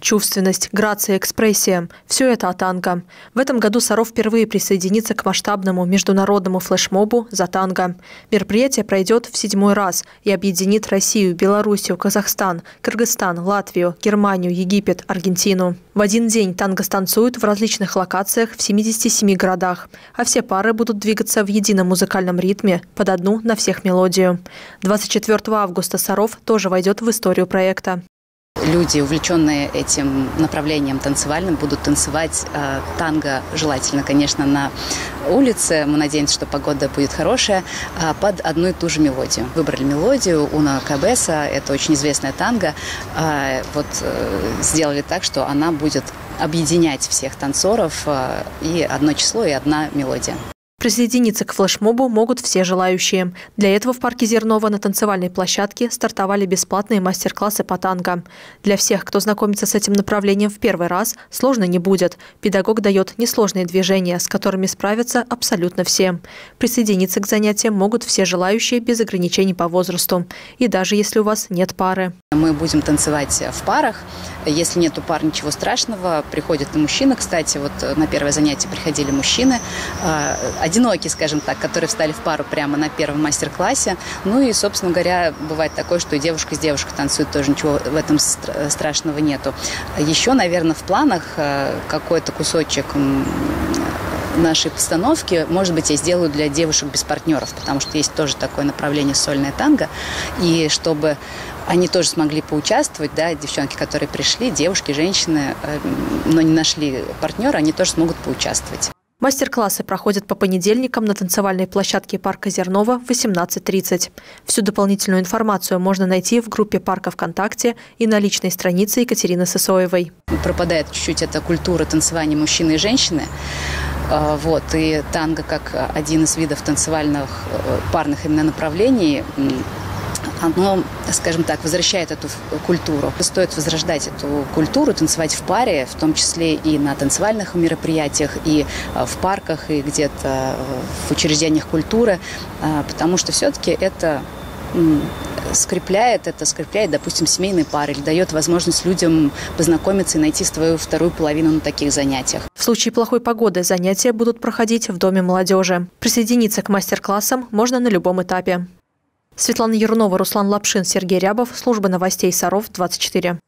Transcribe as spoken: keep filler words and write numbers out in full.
Чувственность, грация, экспрессия – все это о танго. В этом году Саров впервые присоединится к масштабному международному флешмобу «За танго». Мероприятие пройдет в седьмой раз и объединит Россию, Белоруссию, Казахстан, Кыргызстан, Латвию, Германию, Египет, Аргентину. В один день танго станцуют в различных локациях в семидесяти семи городах, а все пары будут двигаться в едином музыкальном ритме под одну на всех мелодию. двадцать четвёртого августа Саров тоже войдет в историю проекта. Люди, увлеченные этим направлением танцевальным, будут танцевать э, танго, желательно, конечно, на улице. Мы надеемся, что погода будет хорошая, э, под одну и ту же мелодию. Выбрали мелодию «Уна Кабеса», это очень известная танго. Э, вот, э, сделали так, что она будет объединять всех танцоров, э, и одно число, и одна мелодия. Присоединиться к флешмобу могут все желающие. Для этого в парке Зернова на танцевальной площадке стартовали бесплатные мастер-классы по танго. Для всех, кто знакомится с этим направлением в первый раз, сложно не будет. Педагог дает несложные движения, с которыми справятся абсолютно все. Присоединиться к занятиям могут все желающие без ограничений по возрасту. И даже если у вас нет пары. Мы будем танцевать в парах. Если нету пар, ничего страшного. Приходят и мужчины. Кстати, вот на первое занятие приходили мужчины. Одинокие, скажем так, которые встали в пару прямо на первом мастер-классе. Ну и, собственно говоря, бывает такое, что и девушка с девушкой танцует. Тоже ничего в этом страшного нету. Еще, наверное, в планах какой-то кусочек нашей постановки, может быть, я сделаю для девушек без партнеров, потому что есть тоже такое направление сольное танго. И чтобы они тоже смогли поучаствовать, да, девчонки, которые пришли, девушки, женщины, но не нашли партнера, они тоже смогут поучаствовать. Мастер-классы проходят по понедельникам на танцевальной площадке парка Зернова в восемнадцать тридцать. Всю дополнительную информацию можно найти в группе парка ВКонтакте и на личной странице Екатерины Сосоевой. Пропадает чуть-чуть эта культура танцевания мужчины и женщины. Вот, и танго, как один из видов танцевальных парных именно направлений, оно, скажем так, возвращает эту культуру. Стоит возрождать эту культуру, танцевать в паре, в том числе и на танцевальных мероприятиях, и в парках, и где-то в учреждениях культуры, потому что все-таки это скрепляет, это скрепляет, допустим, семейные пары, или дает возможность людям познакомиться и найти свою вторую половину на таких занятиях. В случае плохой погоды занятия будут проходить в Доме молодежи. Присоединиться к мастер-классам можно на любом этапе. Светлана Ернова, Руслан Лапшин, Сергей Рябов. Служба новостей Саров, двадцать четыре.